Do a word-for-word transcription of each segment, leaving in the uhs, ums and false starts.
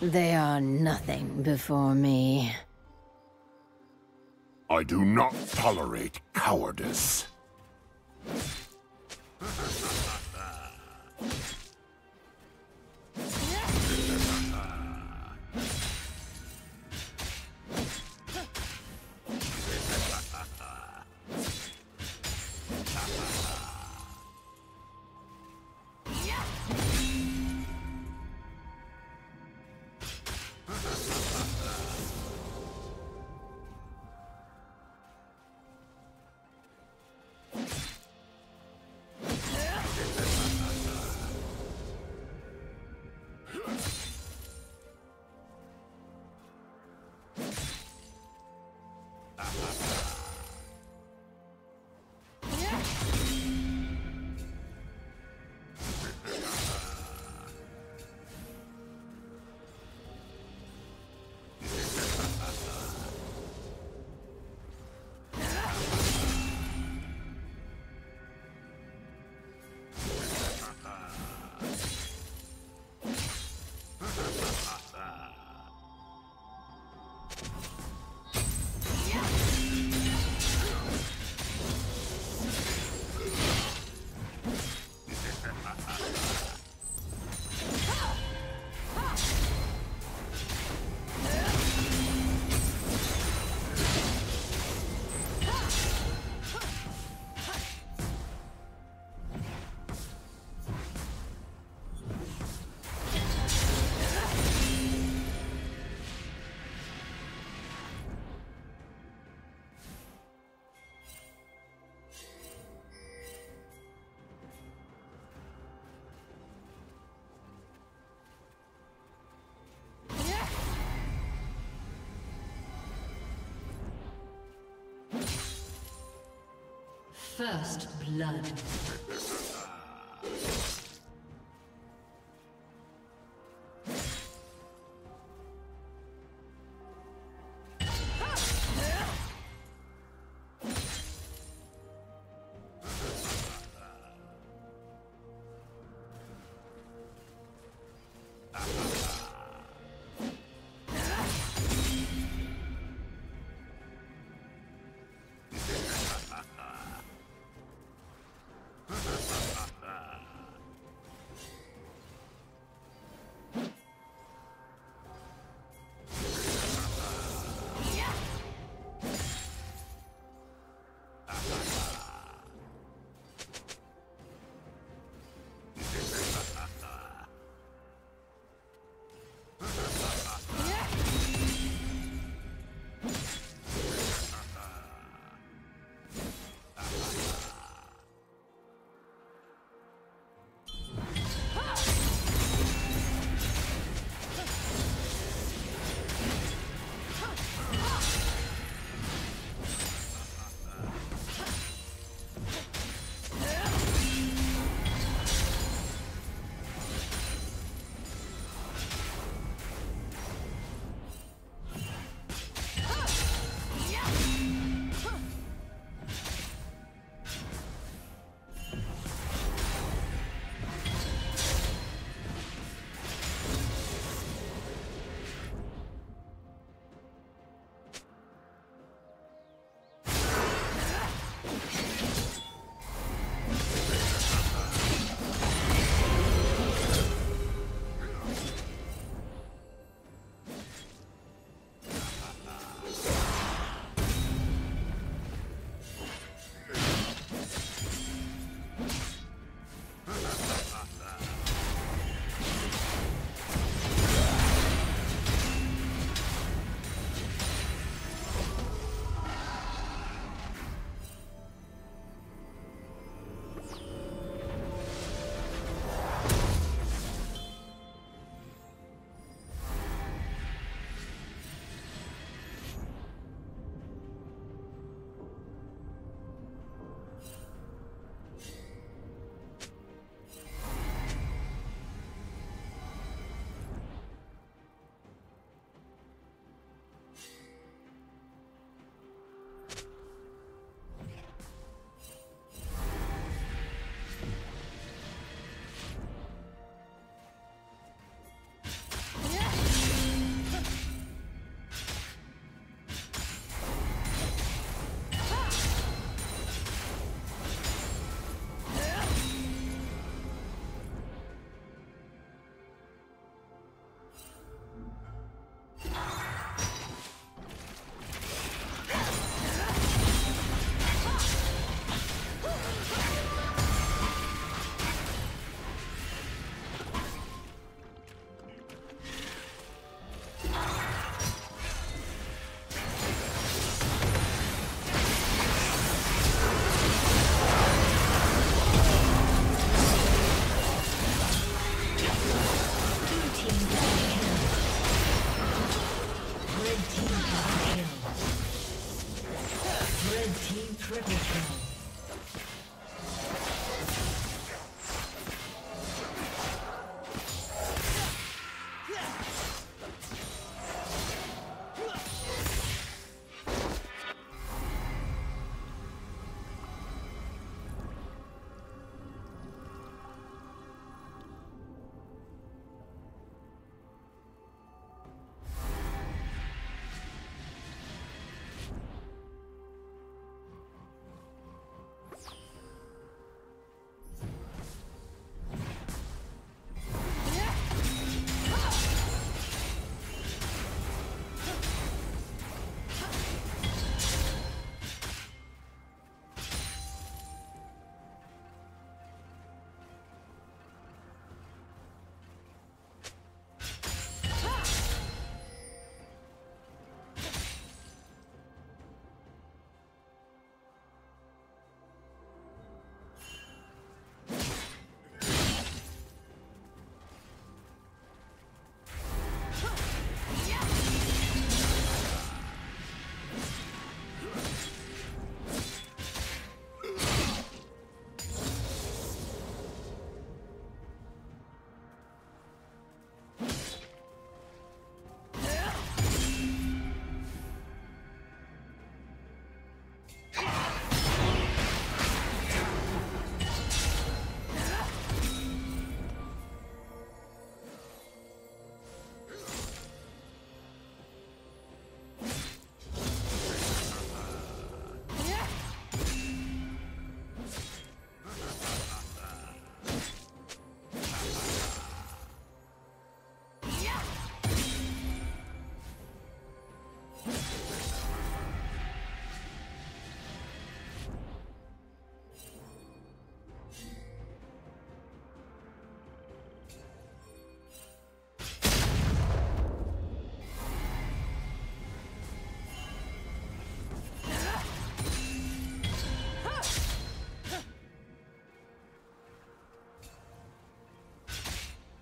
They are nothing before me. I do not tolerate cowardice. First blood. Yes.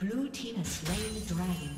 Blue team has slain the dragon.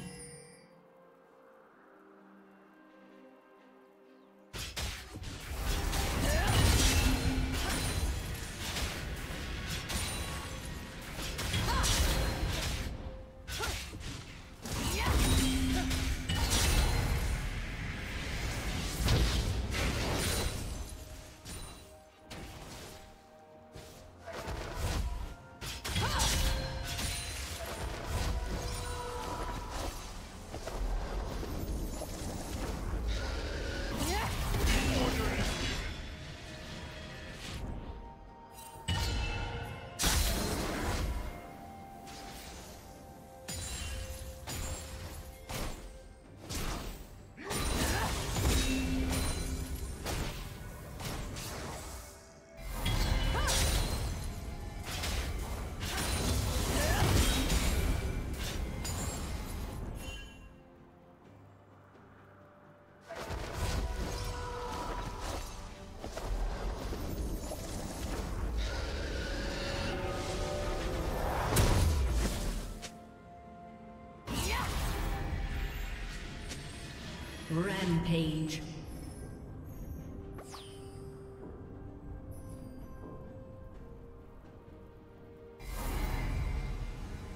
Rampage.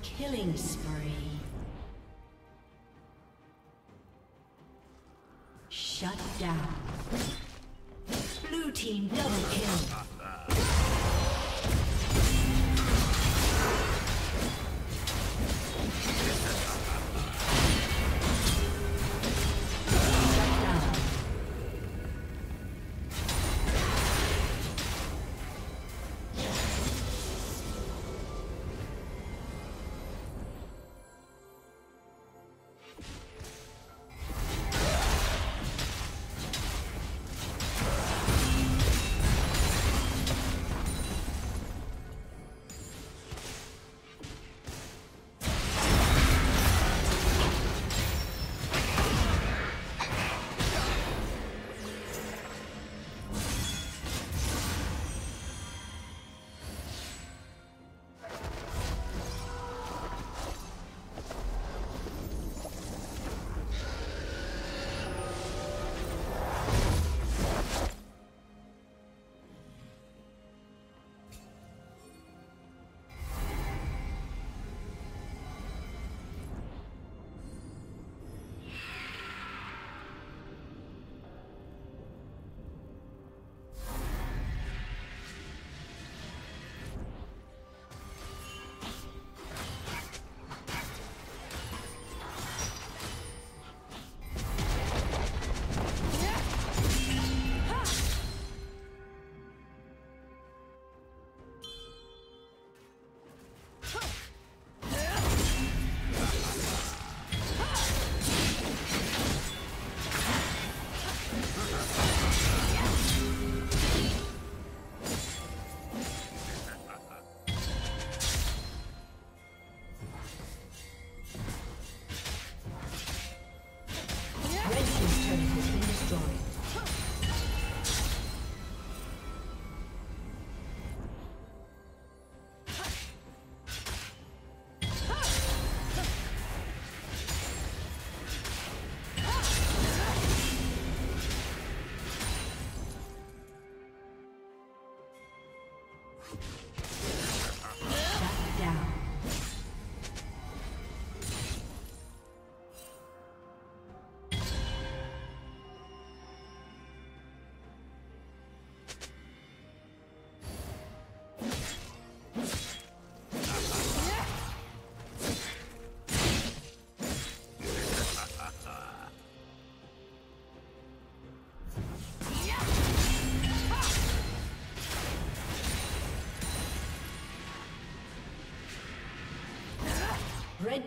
Killing spree. Shut down. Blue team double kill. Red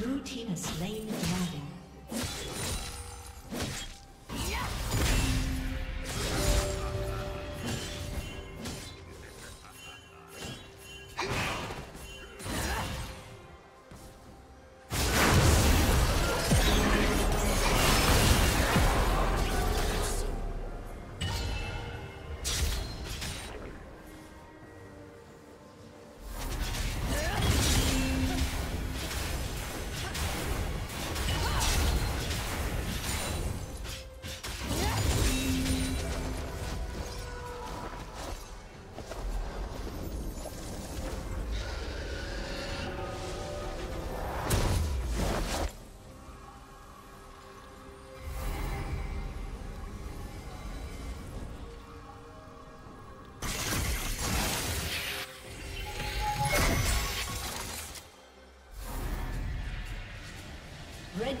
Blue team has slain the dragon. Red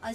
A